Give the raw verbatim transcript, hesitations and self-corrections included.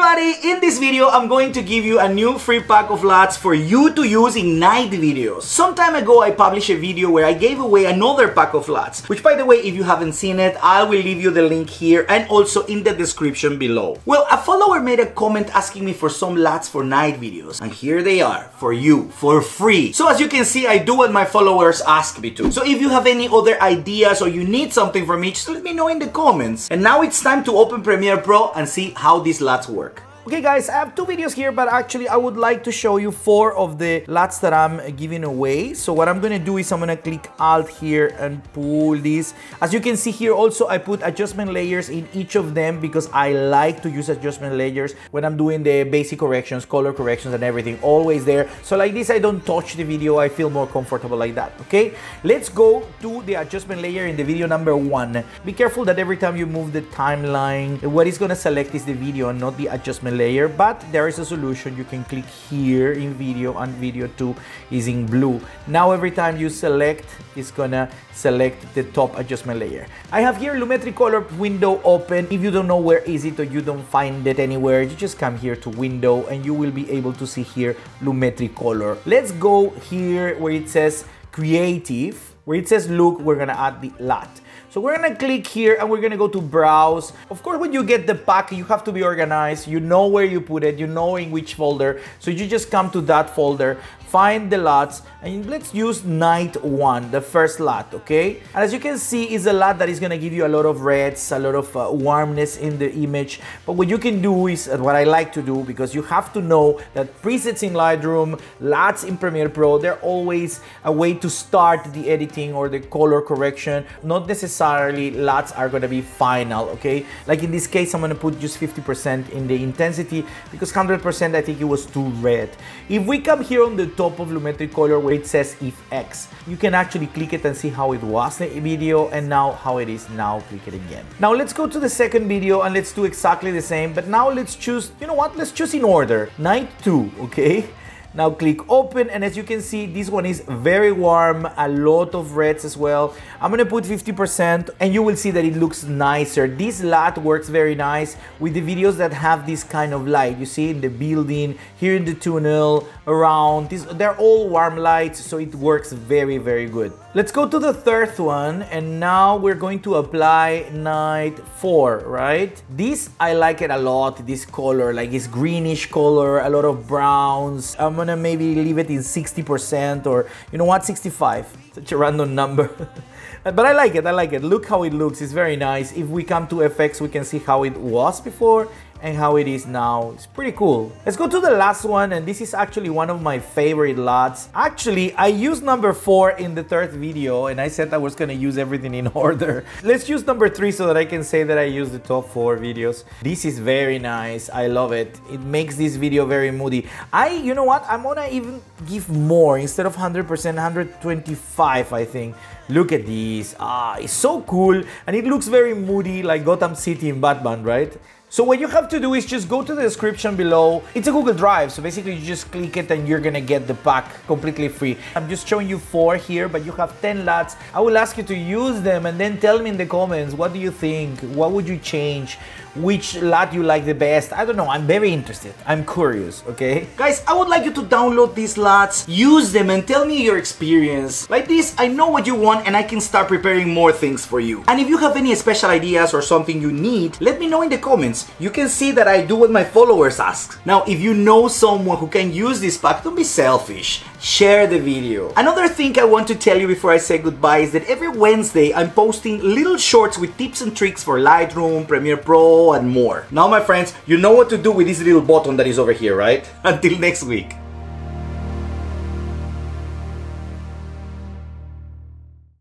everybody! In this video, I'm going to give you a new free pack of L U Ts for you to use in night videos. Some time ago, I published a video where I gave away another pack of L U Ts, which by the way, if you haven't seen it, I will leave you the link here and also in the description below. Well, a follower made a comment asking me for some L U Ts for night videos, and here they are, for you, for free. So as you can see, I do what my followers ask me to. So if you have any other ideas or you need something from me, just let me know in the comments. And now it's time to open Premiere Pro and see how these L U Ts work. Okay guys, I have two videos here, but actually I would like to show you four of the L U Ts that I'm giving away. So what I'm gonna do is I'm gonna click Alt here and pull this. As you can see here also, I put adjustment layers in each of them because I like to use adjustment layers when I'm doing the basic corrections, color corrections and everything, always there. So like this, I don't touch the video. I feel more comfortable like that, okay? Let's go to the adjustment layer in the video number one. Be careful that every time you move the timeline, what it's gonna select is the video and not the adjustment layer, but there is a solution. You can click here in video, and video two is in blue. Now every time you select, it's gonna select the top adjustment layer. I have here Lumetri color window open. If you don't know where is it or you don't find it anywhere, you just come here to window and you will be able to see here Lumetri color. Let's go here where it says creative, where it says look, we're gonna add the L U T. So we're gonna click here and we're gonna go to browse. Of course, when you get the pack, you have to be organized. You know where you put it, you know in which folder. So you just come to that folder, find the L U Ts, and let's use night one, the first L U T, okay? And as you can see, it's a L U T that is gonna give you a lot of reds, a lot of uh, warmness in the image. But what you can do is, and what I like to do, because you have to know that presets in Lightroom, L U Ts in Premiere Pro, they're always a way to start the editing or the color correction, not necessarily Necessarily, L U Ts are gonna be final, okay? Like in this case, I'm gonna put just fifty percent in the intensity because one hundred percent I think it was too red. If we come here on the top of Lumetri color where it says if X, you can actually click it and see how it was in the video and now how it is now. Click it again. Now let's go to the second video and let's do exactly the same, but now let's choose, you know what? Let's choose in order, night two, okay? Now click open, and as you can see, this one is very warm, a lot of reds as well. I'm gonna put fifty percent and you will see that it looks nicer. This L U T works very nice with the videos that have this kind of light. You see in the building, here in the tunnel, around, this, they're all warm lights, so it works very, very good. Let's go to the third one, and now we're going to apply night four, right? This, I like it a lot, this color, like it's greenish color, a lot of browns. Um, I'm gonna maybe leave it in sixty percent or, you know what, sixty-five. Such a random number. But I like it, I like it. Look how it looks, it's very nice. If we come to F X, we can see how it was before and how it is now. It's pretty cool. Let's go to the last one, and this is actually one of my favorite L U Ts. Actually, I used number four in the third video, and I said I was gonna use everything in order. Let's use number three so that I can say that I used the top four videos. This is very nice, I love it. It makes this video very moody. I, you know what, I'm gonna even give more. Instead of one hundred percent, one hundred twenty-five, I think. Look at this, ah, it's so cool, and it looks very moody, like Gotham City in Batman, right? So what you have to do is just go to the description below. It's a Google Drive, so basically you just click it and you're gonna get the pack completely free. I'm just showing you four here, but you have ten L U Ts. I will ask you to use them and then tell me in the comments, what do you think? What would you change? Which L U T you like the best? I don't know, I'm very interested. I'm curious, okay? Guys, I would like you to download these L U Ts, use them and tell me your experience. Like this, I know what you want and I can start preparing more things for you. And if you have any special ideas or something you need, let me know in the comments. You can see that I do what my followers ask. Now, if you know someone who can use this pack, don't be selfish. Share the video. Another thing I want to tell you before I say goodbye is that every Wednesday, I'm posting little shorts with tips and tricks for Lightroom, Premiere Pro, and more. Now, my friends, you know what to do with this little button that is over here, right? Until next week.